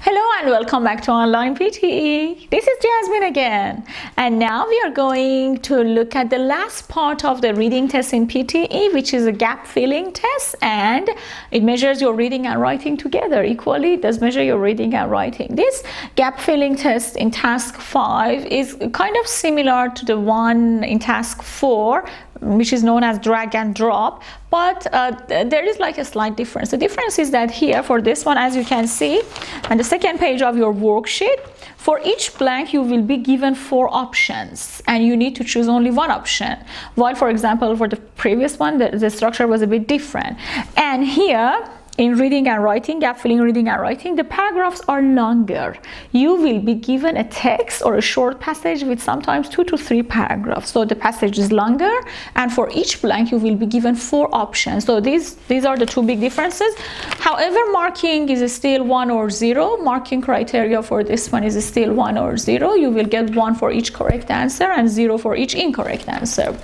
Hello and welcome back to Online PTE. This is Jasmine again, and now we are going to look at the last part of the reading test in PTE, which is a gap filling test, and it measures your reading and writing together equally. It does measure your reading and writing. This gap filling test in task 5 is kind of similar to the one in task 4, which is known as drag and drop, but there is like a slight difference. The difference is that here for this one, as you can see on the second page of your worksheet, for each blank you will be given 4 options and you need to choose only one option, while for example for the previous one the structure was a bit different. And here in reading and writing, gap filling reading and writing, the paragraphs are longer. You will be given a text or a short passage with sometimes 2 to 3 paragraphs. So the passage is longer, and for each blank you will be given 4 options. So these are the 2 big differences. However, marking is still 1 or 0. Marking criteria for this one is still 1 or 0. You will get 1 for each correct answer and 0 for each incorrect answer.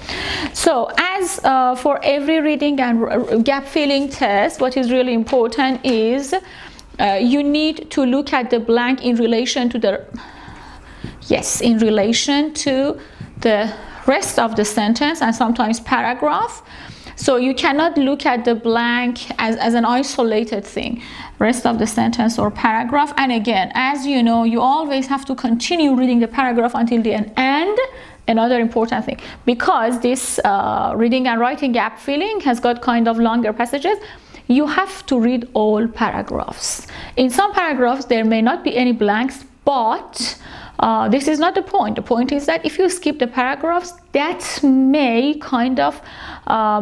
So as for every reading and gap filling test, what is really important is you need to look at the blank in relation to the rest of the sentence and sometimes paragraph. So you cannot look at the blank as an isolated thing, rest of the sentence or paragraph. And again, as you know, you always have to continue reading the paragraph until the end. And another important thing, because this reading and writing gap filling has got kind of longer passages, you have to read all paragraphs. In some paragraphs there may not be any blanks, but this is not the point. The point is that if you skip the paragraphs, that may kind of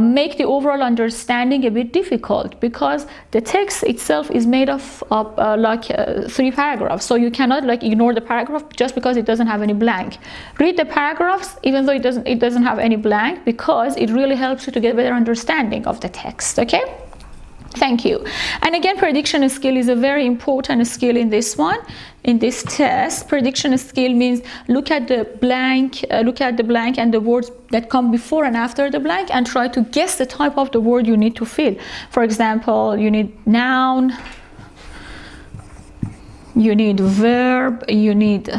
make the overall understanding a bit difficult, because the text itself is made of like 3 paragraphs. So you cannot like ignore the paragraph just because it doesn't have any blank. Read the paragraphs even though it doesn't have any blank, because it really helps you to get a better understanding of the text. Okay? Thank you. And again, prediction skill is a very important skill in this one, in this test. Prediction skill means look at the blank, and the words that come before and after the blank, and try to guess the type of the word you need to fill. For example, you need noun, you need verb, you need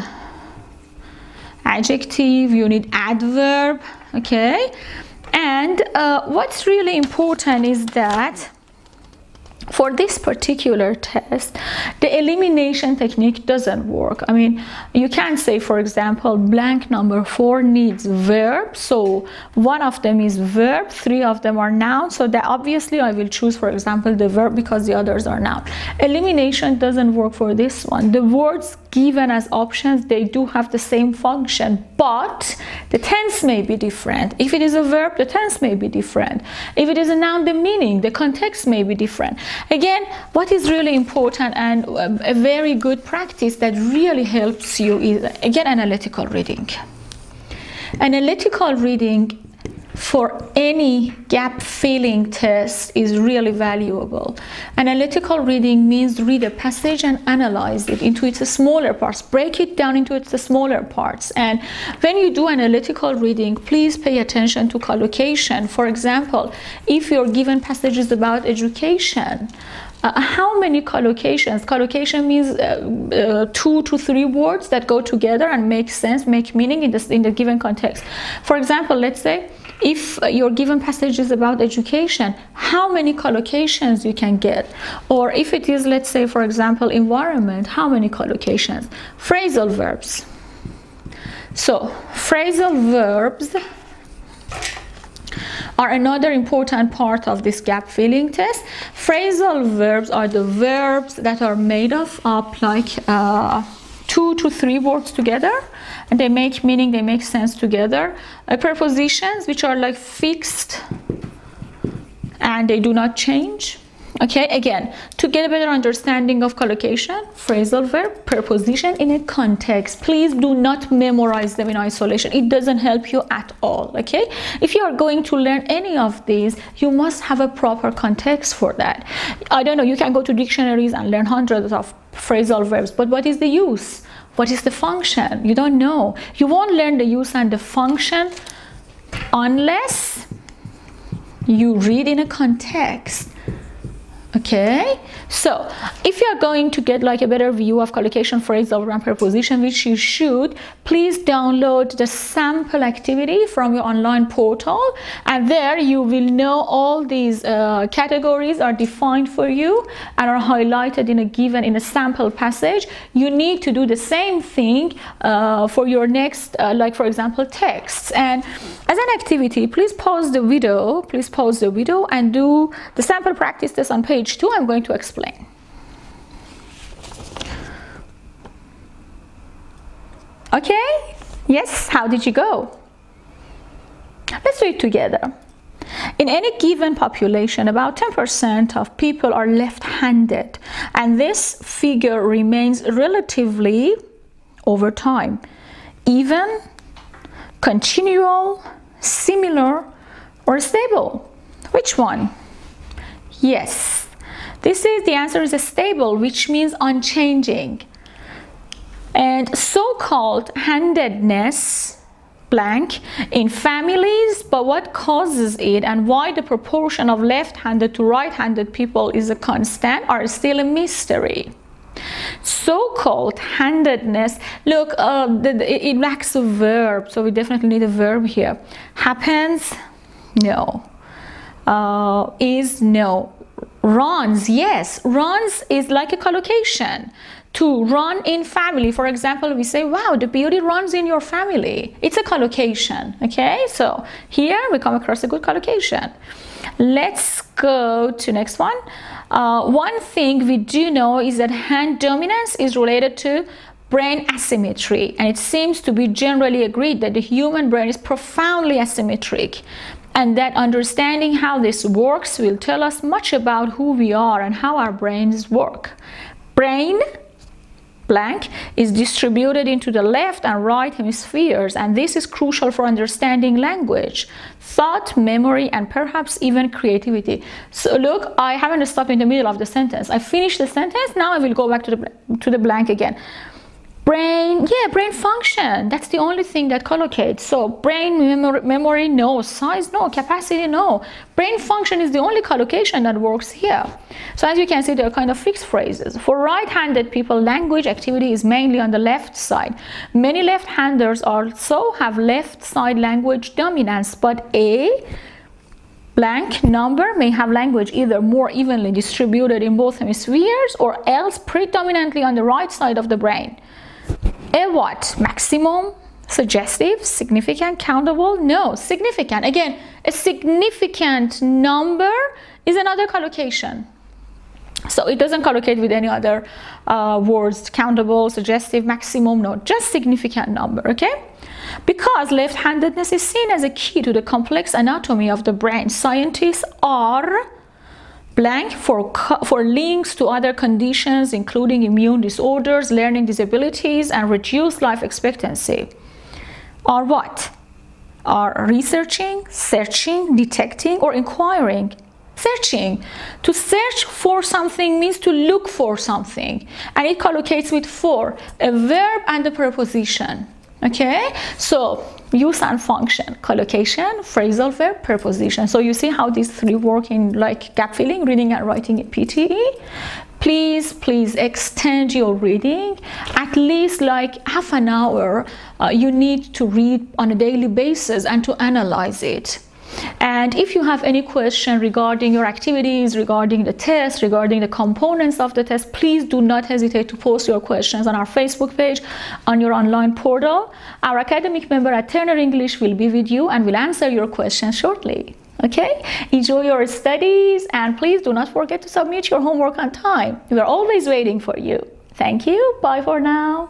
adjective, you need adverb. Okay? And what's really important is that for this particular test, the elimination technique doesn't work. I mean, you can't say, for example, blank number 4 needs verb, so 1 of them is verb, 3 of them are noun, so that obviously I will choose, for example, the verb because the others are noun. Elimination doesn't work for this one. The words given as options, they do have the same function, but the tense may be different. If it is a verb, the tense may be different. If it is a noun, the meaning, the context may be different. Again, what is really important and a very good practice that really helps you is, again, analytical reading. Analytical reading for any gap filling test is really valuable. Analytical reading means read a passage and analyze it into its smaller parts, break it down into its smaller parts. And when you do analytical reading, please pay attention to collocation. For example, if your given passage is about education, how many collocations? Collocation means 2 to 3 words that go together and make sense, make meaning in the given context. For example, let's say if your given passage is about education, how many collocations you can get? Or if it is, let's say, for example, environment, how many collocations? Phrasal verbs. So phrasal verbs are another important part of this gap filling test. Phrasal verbs are the verbs that are made of like 2 to 3 words together, and they make meaning, they make sense together. Prepositions, which are like fixed and they do not change. Okay, again, to get a better understanding of collocation, phrasal verb, preposition in a context, please do not memorize them in isolation. It doesn't help you at all. Okay, if you are going to learn any of these, you must have a proper context for that. I don't know, you can go to dictionaries and learn hundreds of phrasal verbs, but what is the use? What is the function? You don't know. You won't learn the use and the function unless you read in a context. Okay, so if you are going to get like a better view of collocation, phrasal verb, and preposition, which you should, please download the sample activity from your online portal, and there you will know all these categories are defined for you and are highlighted in a sample passage. You need to do the same thing for your next, like for example, texts. And as an activity, please pause the video and do the sample practice test on page 2, I'm going to explain. Okay? Yes, how did you go? Let's do it together. In any given population, about 10% of people are left-handed, and this figure remains relatively over time, even, continual, similar, or stable. Which one? Yes. This is the answer is stable, which means unchanging. And so-called handedness blank in families, but what causes it and why the proportion of left-handed to right-handed people is a constant are still a mystery. So-called handedness, look, it lacks a verb, so we definitely need a verb here. Happens? No. Is? No. Runs, yes, runs is like a collocation. To run in family, for example, we say, wow, the beauty runs in your family. It's a collocation, okay? So here we come across a good collocation. Let's go to next one. One thing we do know is that hand dominance is related to brain asymmetry, and it seems to be generally agreed that the human brain is profoundly asymmetric, and that understanding how this works will tell us much about who we are and how our brains work. Brain blank is distributed into the left and right hemispheres, and this is crucial for understanding language, thought, memory, and perhaps even creativity. So look, I haven't stopped in the middle of the sentence. I finished the sentence, now I will go back to the blank again. Brain, yeah, brain function, that's the only thing that collocates. So brain, memory, no. Size, no. Capacity, no. Brain function is the only collocation that works here. So as you can see, they are kind of fixed phrases. For right-handed people, language activity is mainly on the left side. Many left-handers also have left-side language dominance, but a blank number may have language either more evenly distributed in both hemispheres or else predominantly on the right side of the brain. A what? Maximum, suggestive, significant, countable? No, significant. Again, a significant number is another collocation. So it doesn't collocate with any other words, countable, suggestive, maximum, no, just significant number, okay? Because left-handedness is seen as a key to the complex anatomy of the brain, scientists are blank for links to other conditions, including immune disorders, learning disabilities, and reduced life expectancy. Are what? Are researching, searching, detecting, or inquiring? Searching. To search for something means to look for something, and it collocates with for, a verb and a preposition. Okay, so use and function, collocation, phrasal verb, preposition. So you see how these three work in like gap filling, reading and writing in PTE. Please extend your reading at least like half an hour. You need to read on a daily basis and to analyze it. And if you have any question regarding your activities, regarding the test, regarding the components of the test, please do not hesitate to post your questions on our Facebook page, on your online portal. Our academic member at Turner English will be with you and will answer your questions shortly. Okay? Enjoy your studies, and please do not forget to submit your homework on time. We are always waiting for you. Thank you. Bye for now.